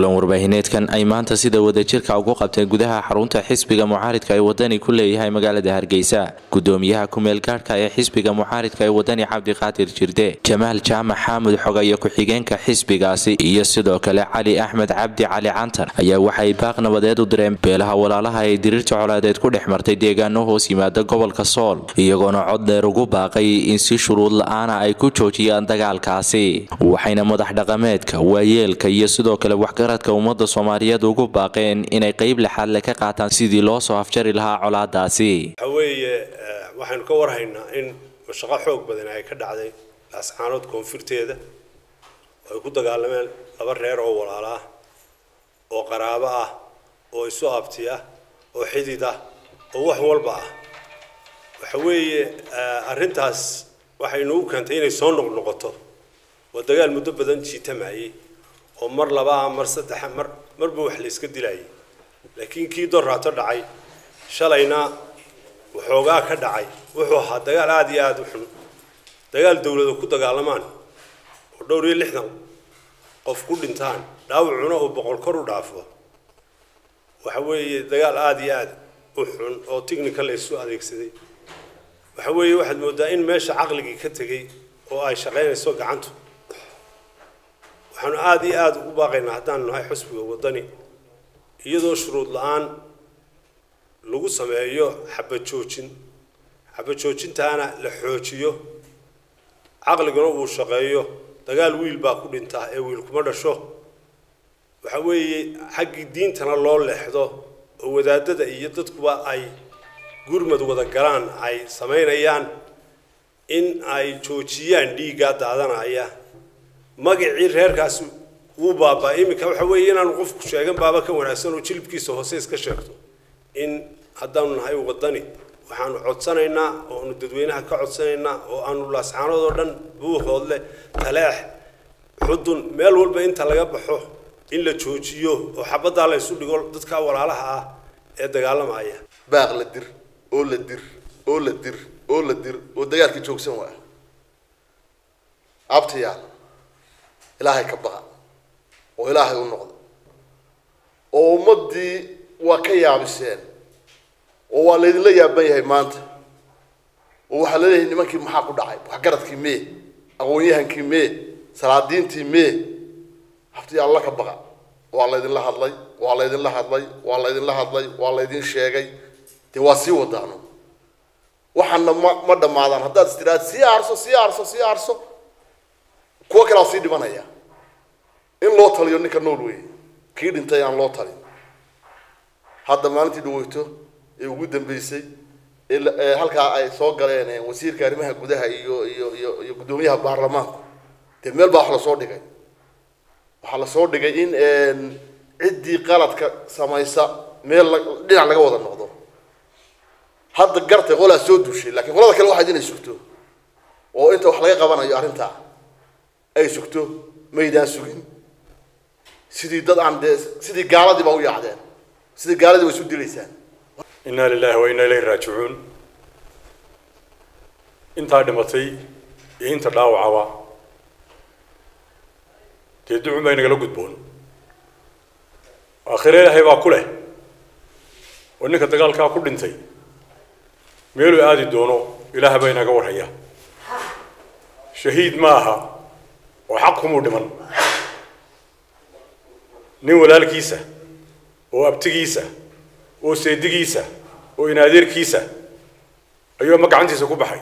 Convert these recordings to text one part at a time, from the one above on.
kulan warbaahineedkan ay maanta sida wadajirka uga qabteen gudaha xarunta xisbiga mucaaridka ee wadani ku leeyahay magaalada Hargeysa gudoomiyaha ku meel gaarka ee xisbiga mucaaridka ee wadani Cabdi Qaadir Jirde Jamaal Jaamac Xaamud Xogaye ku xigeenka xisbigaasi iyo sidoo kale Cali Axmed Cabdi Cali Cantar ayaa waxay baaq nabadeed u direen beelaha walaalaha ee dirirta colaadeed ku dhexmartay deegaano hoos yimaada gobolka Sool iyagoona cod dheer ugu baaqay in si shuruud la'aan ay ku joojiyaan dagaalkaasi waxayna madax dhaqameedka waayeelka iyo sidoo kale waxgaradka umada Soomaaliyeed ugu baaqeen inay qayb la xal ka qaataan sidii loo soo afjari lahaa colaadaasi haweeye waxaan ka warhaynaa in shaqo xoog badan ay ka dhacday asxaanood koonfurteeda oo ku dagaalameen laba reer oo walaala ah oo qaraabo ah oo isu abti ah oo xidid ah oo wax walba ah waxa weeye arintaas waxaynu u keentay inay soo noqnoqoto oo dagaal muddo badan jiitamaayay ومر لبا مر صدح مر بوحليس كدلاي لكن كي درات دعي شلينا وحوقا كدعي وحوها دقال عادي عاد وحن دقال دولة كو دقالمان ودوري لحنا قف كل انتان داوعنا وبقول كرو دافو وحوي دقال عادي عاد وحن او تكنيكال اسو اديكسدي وحوي واحد موداين ماشي عقلي كتغي او اي شقاynayso gacantu waxaan aad iyo aad ugu baaqaynaa hadaan nahay xisbiga wadani iyadoo shuruud la'aan lagu sameeyo xabad joojintaana la xoojiyo aqligana uu shaqeeyo dagaal wiil baa ku dhintaa ee wiil kuma dhasho waxa weeye xaqi diintana loo leexdo oo wadaadada iyo dadkuba ay gurmad wada galaan ay sameeyaan in ay joojiyaan dhiiga daadanaya magacii reerkaas uu baaba imika waxa weeye inaan qofku sheegan baaba ka wanaagsan oo jilbkiisa hoose iska sheegto in hadaan nahay wadani waxaan codsanaynaa oo aanu dadweynaha ka codsanaynaa oo aanu laasxaanood oo dhan buuxood leh taleex xudun meel walba inta laga baxo in la joojiyo oo xabada la isu dhigo dadka walaalaha ah ee dagaalamaya baaq la dir oo la dir oo la dir oo la dir oo dagaalkii joogsan waa abtiya إلهي كبار وإلهي النقد ومدي وكيا عبسين ووالد لي يبيه مانت ووحلله إني ما كي محاق دعي وحقرت كمية أغنيها كمية سرادين تمية حفتي الله كبار والله الله الله والله الله الله والله الله الله والله شيء تواسي ودانو وحنا ما دم عذان هذا استراد سيارسو كوكا راسي دمانيا إن لوطالي ونكا نوروي كيد انتي عن لوطالي هادا مانتي دويتو يودن بيسي هاكا اي صغرين وسير كارمها كودها يودويها بارلمان تميل بحر صدقي وحال صدقي ان ادي قالت سمايسا ميل دين على غوض النهضه هادا قرتي ولا سودوشي لكن ولا كل واحد يشوفتو وانت وحلقه وانا يا رنتا أي سكتو ميدان سكين سيدي ضد عمداس سيدي قاعد يبغوا يعدان سيدي قاعد يبغوا يسد لسان إنا لله وإنا إليه راجعون أنت عدمتي أنت داو عوا تدعو ما ينقلوا قدبون آخرها هي باكله وإنك تقال كأكل أنتي ميلو عادي دونه إله بينك ورحيا شهيد معها وحقهم ودمن نقول الكيسة وابتكيسة وسيدكيسة وينادير كيسة أيوة ما قعنتي سكوب حي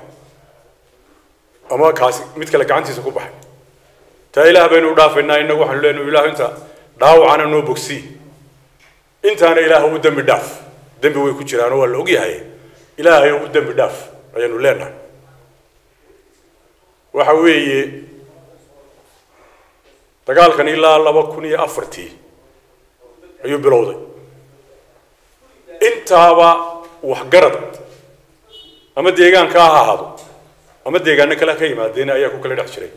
أما كاس متكلك قعنتي سكوب حي تايله بين وضاف الناي نروح لين ويله أنت داو عنا نو بوكسي أنت أنا إله هو دم بداف دم بوي كتيران ولا لقي هاي إله هو دم بداف رجعنا لنا وحوي تقال كان إلا لبكوني أفرتي أيوب بلوضي أنت هوا وحجرت أما ديجان كاها هذا أما ديجان كلا كيما دينا أياكو كلا دحشري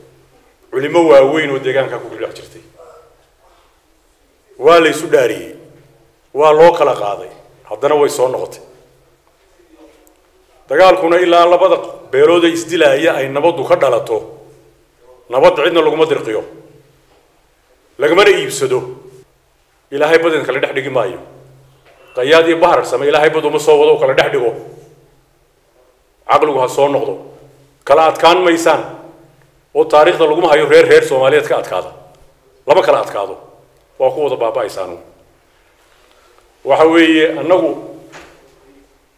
علموا وين وديجان كاكو كلا دحشرتي والي سوداري والله كلا قاضي هذانا ويسون نقطي تقال كنا إلا لبضق بلوضي استلا هي أي نبض وخدالته نبض عندنا لقمة رقيو لكن ما يبسدو إلهي بدن كلا دحدي مايو قيادي بحر سما إلهي بدو مسوّدو كلا دحدي هو عقله هالصور نقضه كلا أتكان ما إنسان والتاريخ ده لقوم هايو غير غير سومالية كات كذا لما كلا أتكاده وأقوله بابا إنسانه وحوي أنه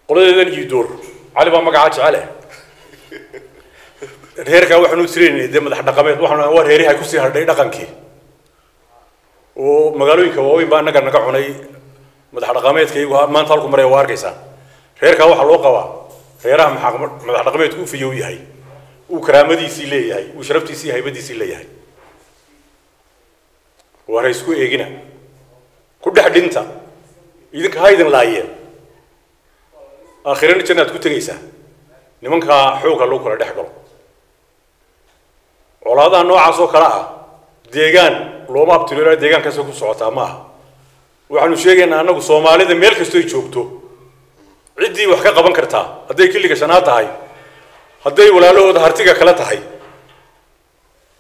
قلنا ذن يدور على ما قعدش عليه الهير كا وحنو تريني دم ده حدقمت وحنا أول هيري هاي كوسي هردي دقن كي ومقالوا إنك ووين بان نقدر نقعوني مده حدقمت كي وما نطلقوا مري واركيسان الهير كا وحلو قوا هيره محاكمة مده حدقمت كوفي يوي هاي وكرامتي سيلي هاي وشرفتي سي هاي بدي سيلي هاي وهريسكو إيجنا كل حد إنت إذا هاي ذن لايين آخرين جنات كنت جيسة نمنك حوك اللوك ولا دحقل ولهذا النوع عصوك رأى ديجان لو ما بتلولا ديجان كسوك صعوتها ما وحنو شيجنا أنو سومالي ذي ملك استوي شوبتو عدي وحكا قبنا كرتها هدي كل كشنات هاي هدي ولا له ظهرتي كخلات هاي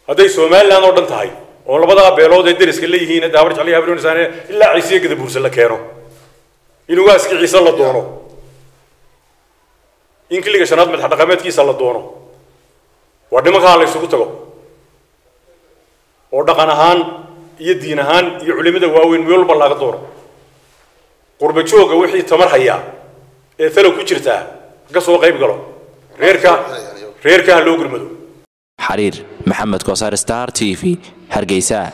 هدي سومال لأنه ردنت هاي ولا بدأ بيلو ده يدرس كله يهين دابرج عليه هبلون سنة إلا عيسى كده بورسلا كيرو إنه قاس كي عيسى الله دونه إن كل الجشنات متحركات كيس الله دونه ودمك على سقوطه وردا كنهان يدينهان يعلم ده وين ويل بالله دور قربك شو جوحي تمر حياة ثلو كشرته قصوا غيب قلوا غير كه لوجر مدو حرير محمد كوسار ستار تي في هرجيسا.